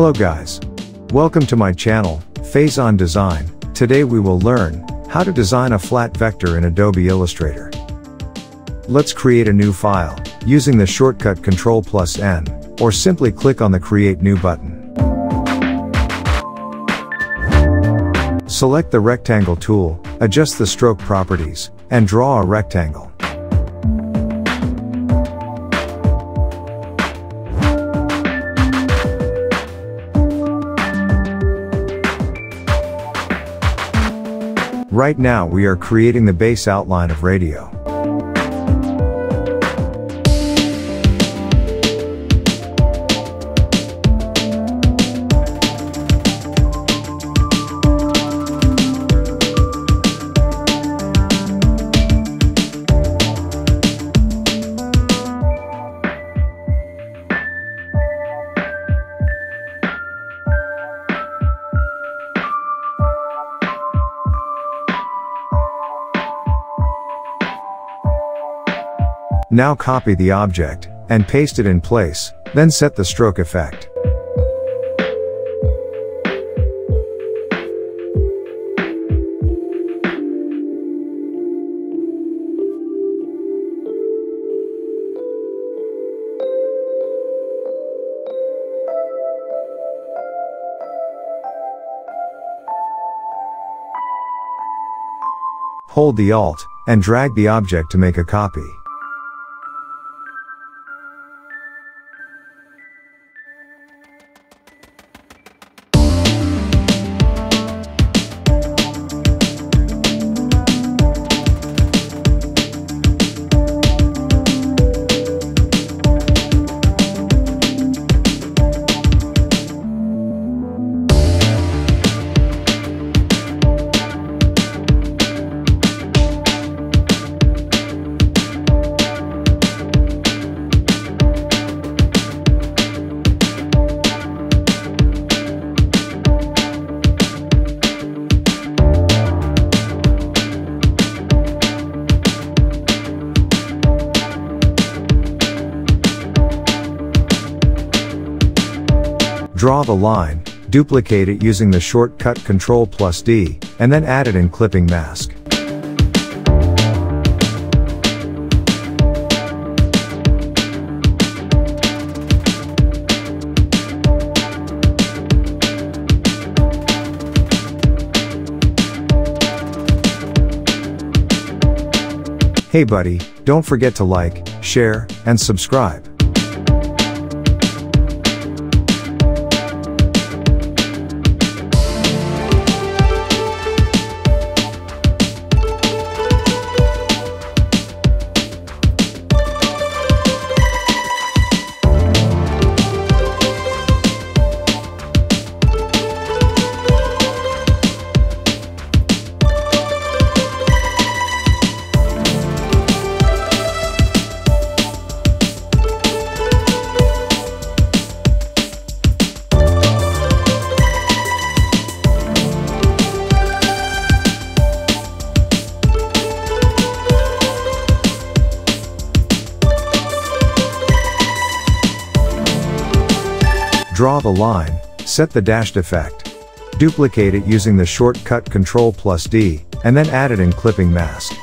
Hello guys. Welcome to my channel, Faizan Design. Today we will learn how to design a flat vector in Adobe Illustrator. Let's create a new file, using the shortcut Ctrl plus N, or simply click on the Create New button. Select the Rectangle tool, adjust the stroke properties, and draw a rectangle. Right now we are creating the base outline of radio. Now copy the object, and paste it in place, then set the stroke effect. Hold the Alt, and drag the object to make a copy. Draw the line, duplicate it using the shortcut Ctrl plus D, and then add it in clipping mask. Hey buddy, don't forget to like, share, and subscribe. Draw the line, set the dashed effect. Duplicate it using the shortcut Ctrl plus D, and then add it in clipping mask.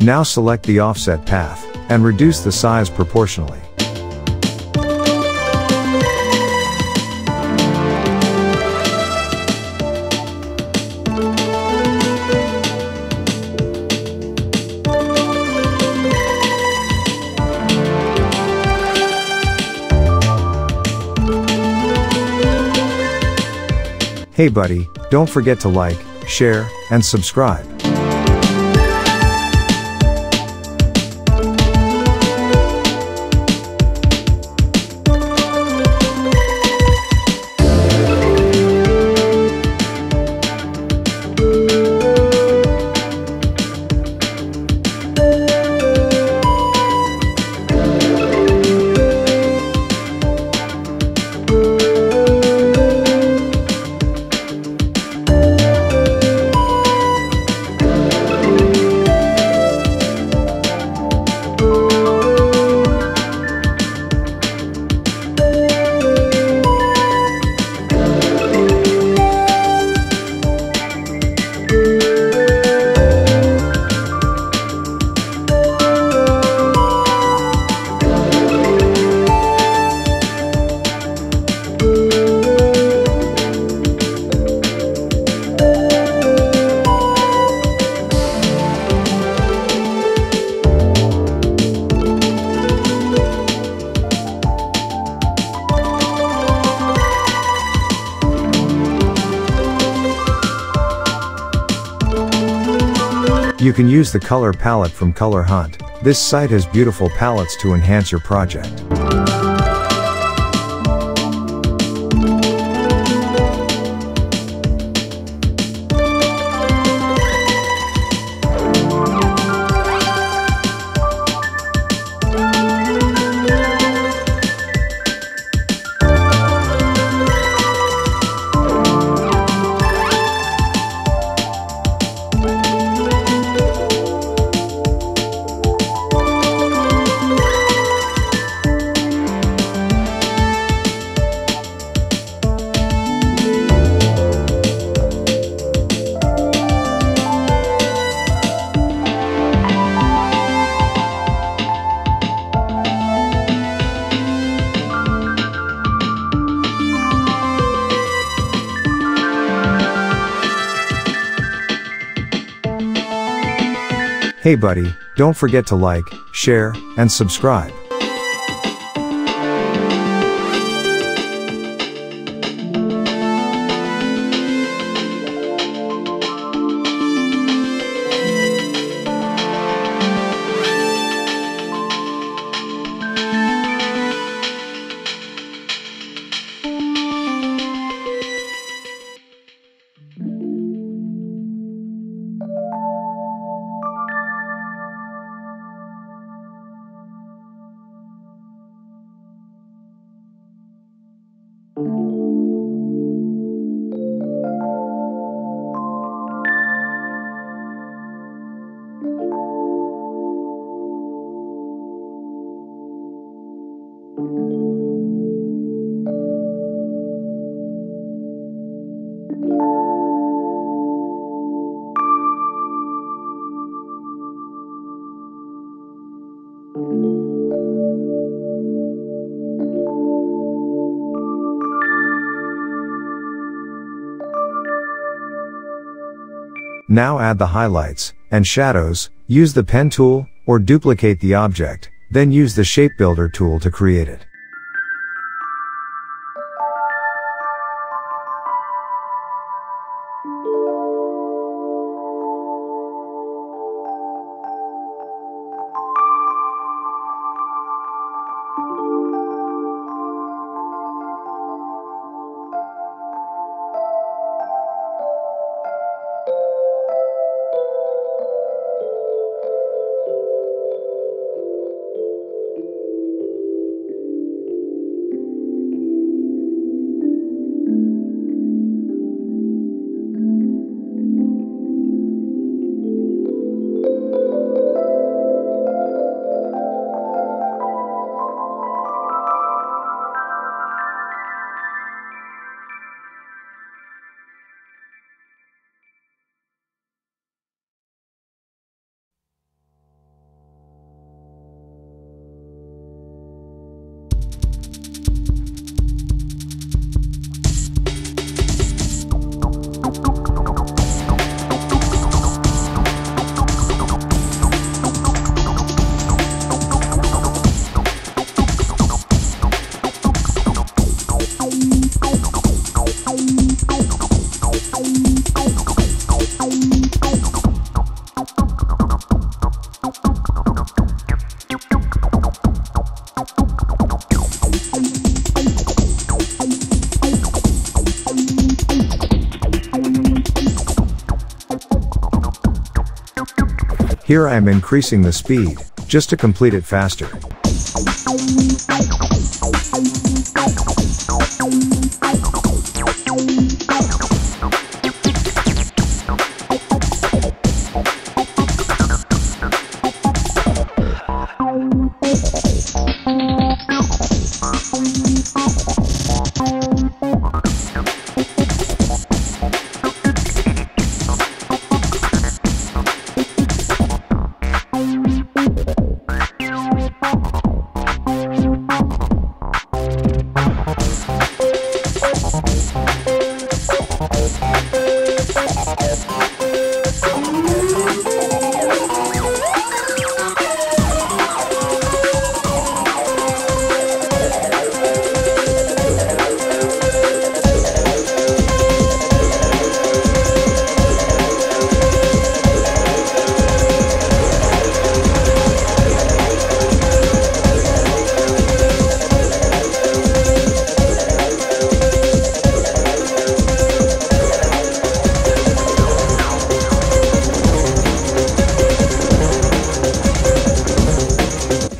Now select the offset path, and reduce the size proportionally. Hey buddy, don't forget to like, share, and subscribe. You can use the color palette from Color Hunt. This site has beautiful palettes to enhance your project. Hey buddy, don't forget to like, share, and subscribe. Now add the highlights and shadows, use the pen tool, or duplicate the object, then use the shape builder tool to create it. Here I am increasing the speed, just to complete it faster.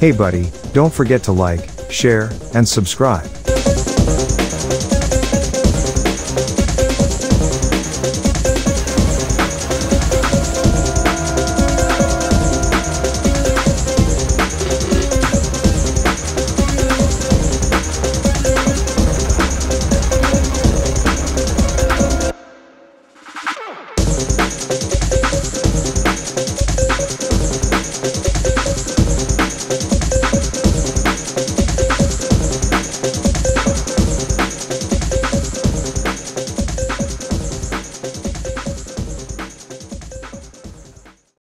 Hey buddy, don't forget to like, share, and subscribe.